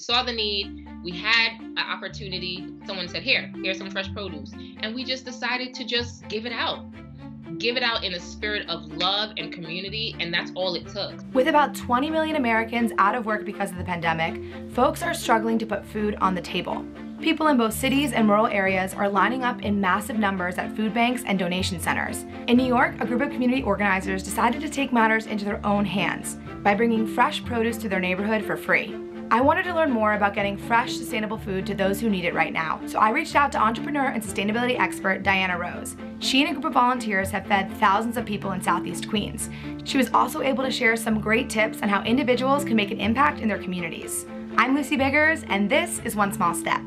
Saw the need, we had an opportunity, someone said, here's some fresh produce, and we just decided to just give it out in a spirit of love and community, and that's all it took. With about 20 million Americans out of work because of the pandemic, folks are struggling to put food on the table. People in both cities and rural areas are lining up in massive numbers at food banks and donation centers. In New York, a group of community organizers decided to take matters into their own hands by bringing fresh produce to their neighborhood for free. I wanted to learn more about getting fresh, sustainable food to those who need it right now. So I reached out to entrepreneur and sustainability expert Diana Rose. She and a group of volunteers have fed thousands of people in Southeast Queens. She was also able to share some great tips on how individuals can make an impact in their communities. I'm Lucy Biggers, and this is One Small Step.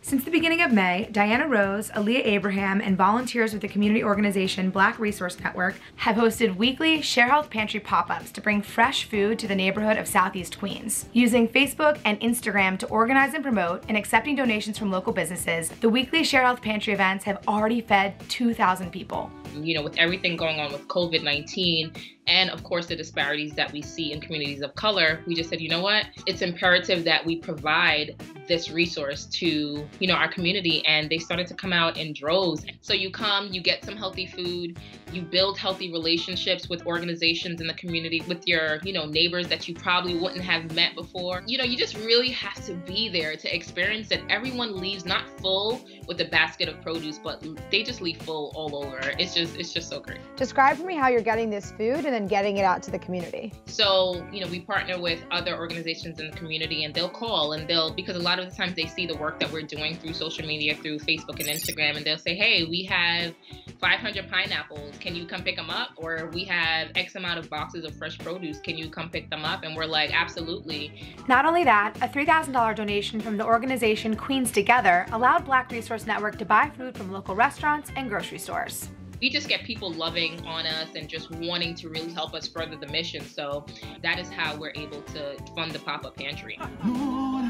Since the beginning of May, Diana Rose, Aaliyah Abraham, and volunteers with the community organization Black Resource Network have hosted weekly Share Health Pantry pop-ups to bring fresh food to the neighborhood of Southeast Queens. Using Facebook and Instagram to organize and promote and accepting donations from local businesses, the weekly Share Health Pantry events have already fed 2,000 people. You know, with everything going on with COVID-19, and of course the disparities that we see in communities of color, we just said, you know what, it's imperative that we provide this resource to, you know, our community. And they started to come out in droves. So you come, you get some healthy food, you build healthy relationships with organizations in the community, with your, you know, neighbors that you probably wouldn't have met before. You know, you just really have to be there to experience that. Everyone leaves not full with a basket of produce, but they just leave full all over. It's just so great. Describe for me how you're getting this food and and getting it out to the community. So, you know, we partner with other organizations in the community, and they'll call and they'll, because a lot of the times they see the work that we're doing through social media, through Facebook and Instagram, and they'll say, hey, we have 500 pineapples, can you come pick them up? Or we have X amount of boxes of fresh produce, can you come pick them up? And we're like, absolutely. Not only that, a $3,000 donation from the organization Queens Together allowed Black Resource Network to buy food from local restaurants and grocery stores. We just get people loving on us and just wanting to really help us further the mission. So that is how we're able to fund the pop-up pantry. Lord,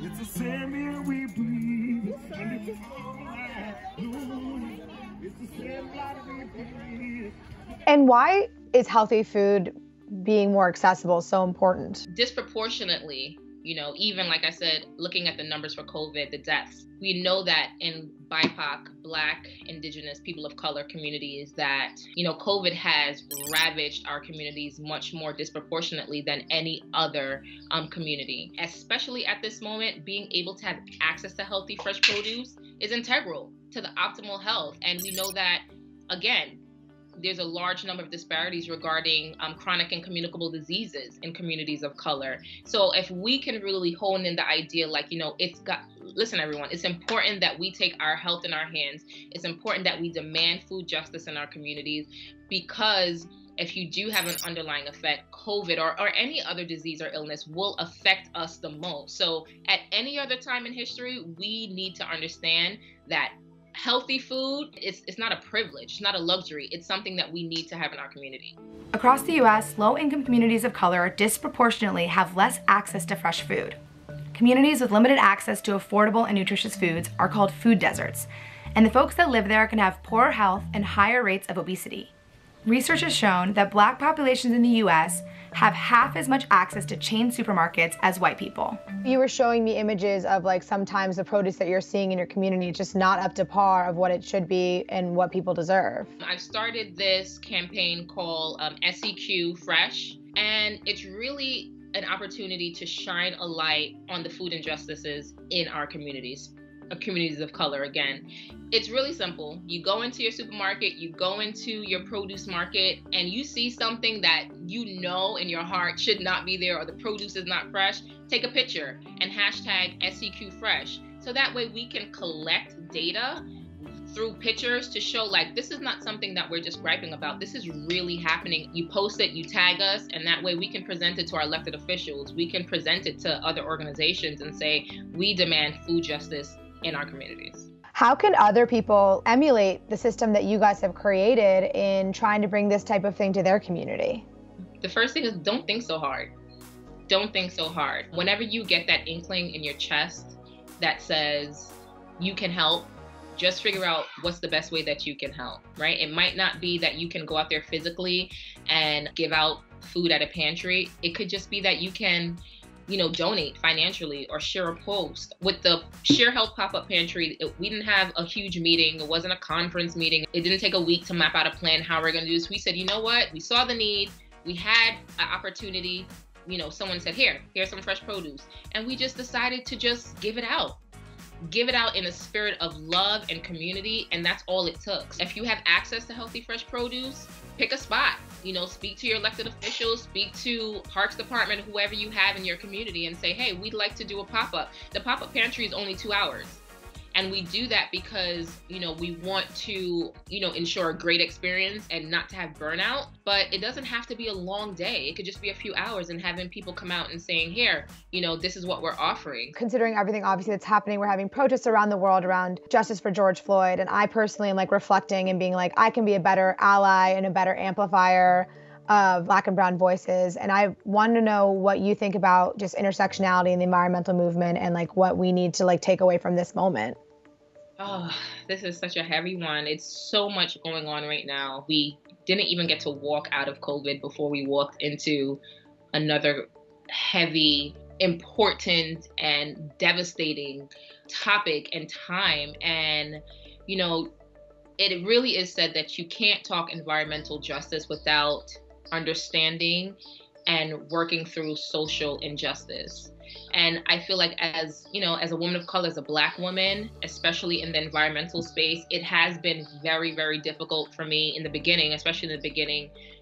it's a same we bleed. Lord, it's the same we bleed. And why is healthy food being more accessible so important? Disproportionately. You know, even like I said, looking at the numbers for COVID, the deaths, we know that in BIPOC, Black, Indigenous, people of color communities that, you know, COVID has ravaged our communities much more disproportionately than any other community. Especially at this moment, being able to have access to healthy, fresh produce is integral to the optimal health. And we know that, again, there's a large number of disparities regarding chronic and communicable diseases in communities of color. So if we can really hone in the idea, like, you know, listen, everyone, it's important that we take our health in our hands. It's important that we demand food justice in our communities, because if you do have an underlying effect, COVID or any other disease or illness will affect us the most. So at any other time in history, we need to understand that healthy food, it's not a privilege, it's not a luxury, it's something that we need to have in our community. Across the U.S., low-income communities of color disproportionately have less access to fresh food. Communities with limited access to affordable and nutritious foods are called food deserts, and the folks that live there can have poorer health and higher rates of obesity. Research has shown that Black populations in the U.S. have half as much access to chain supermarkets as white people. You were showing me images of, like, sometimes the produce that you're seeing in your community just not up to par of what it should be and what people deserve. I've started this campaign called SEQ Fresh, and it's really an opportunity to shine a light on the food injustices in our communities of color. Again, it's really simple. You go into your supermarket, you go into your produce market, and you see something that you know in your heart should not be there, or the produce is not fresh, take a picture and hashtag SEQ Fresh. So that way we can collect data through pictures to show, like, this is not something that we're just griping about. This is really happening. You post it, you tag us, and that way we can present it to our elected officials. We can present it to other organizations and say, we demand food justice in our communities. How can other people emulate the system that you guys have created in trying to bring this type of thing to their community? The first thing is, don't think so hard. Don't think so hard. Whenever you get that inkling in your chest that says you can help, just figure out what's the best way that you can help, right? It might not be that you can go out there physically and give out food at a pantry. It could just be that you can, you know, donate financially or share a post. With the Share Health Pop-Up Pantry, we didn't have a huge meeting. It wasn't a conference meeting. It didn't take a week to map out a plan how we're gonna do this. We said, you know what? We saw the need. We had an opportunity. You know, someone said, here's some fresh produce. And we just decided to just give it out. Give it out in a spirit of love and community, and that's all it took. If you have access to healthy fresh produce, pick a spot, you know, speak to your elected officials, speak to Parks Department, whoever you have in your community, and say, hey, we'd like to do a pop-up. The pop-up pantry is only 2 hours. And we do that because, you know, we want to, you know, ensure a great experience and not to have burnout. But it doesn't have to be a long day. It could just be a few hours, and having people come out and saying, here, you know, this is what we're offering. Considering everything, obviously, that's happening, we're having protests around the world around justice for George Floyd. And I personally am like reflecting and being like, I can be a better ally and a better amplifier of Black and Brown voices. And I want to know what you think about just intersectionality in the environmental movement and like what we need to like take away from this moment. Oh, this is such a heavy one. It's so much going on right now. We didn't even get to walk out of COVID before we walked into another heavy, important, and devastating topic and time. And, you know, it really is said that you can't talk environmental justice without understanding and working through social injustice. And I feel like as, you know, as a woman of color, as a Black woman, especially in the environmental space, it has been very, very difficult for me in the beginning,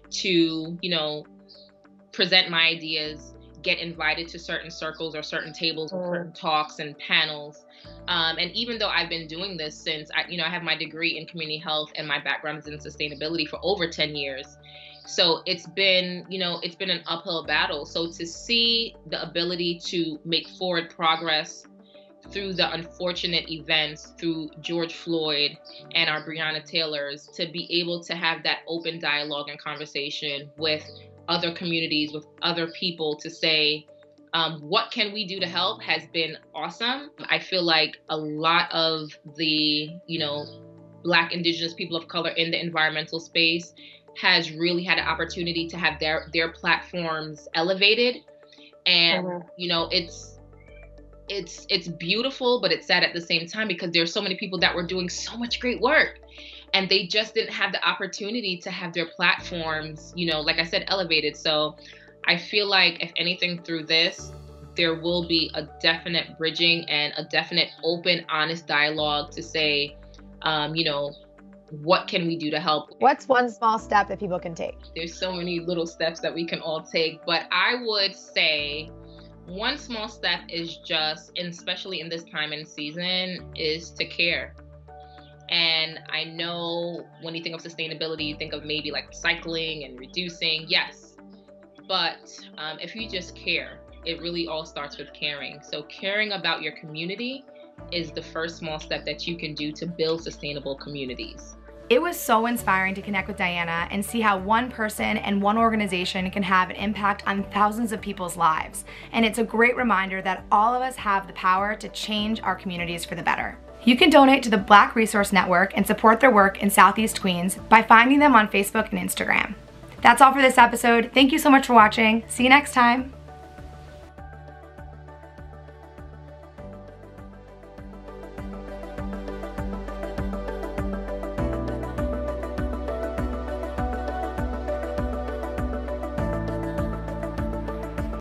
to, you know, present my ideas, get invited to certain circles or certain tables, or certain talks and panels. And even though I've been doing this since, I have my degree in community health and my background is in sustainability for over 10 years. So it's been, you know, it's been an uphill battle. So to see the ability to make forward progress through the unfortunate events, through George Floyd and our Breonna Taylors, to be able to have that open dialogue and conversation with other communities, with other people, to say, what can we do to help, has been awesome. I feel like a lot of the, you know, Black, Indigenous, people of color in the environmental space has really had an opportunity to have their platforms elevated. And, you know, it's beautiful, but it's sad at the same time, because there's so many people that were doing so much great work and they just didn't have the opportunity to have their platforms, you know, like I said, elevated. So I feel like if anything through this, there will be a definite bridging and a definite open, honest dialogue to say, you know, what can we do to help? What's one small step that people can take? There's so many little steps that we can all take, but I would say one small step is just, and especially in this time and season, is to care. And I know when you think of sustainability, you think of maybe like recycling and reducing, yes. But if you just care, it really all starts with caring. So caring about your community is the first small step that you can do to build sustainable communities. It was so inspiring to connect with Diana and see how one person and one organization can have an impact on thousands of people's lives. And it's a great reminder that all of us have the power to change our communities for the better. You can donate to the Black Resource Network and support their work in Southeast Queens by finding them on Facebook and Instagram. That's all for this episode. Thank you so much for watching. See you next time.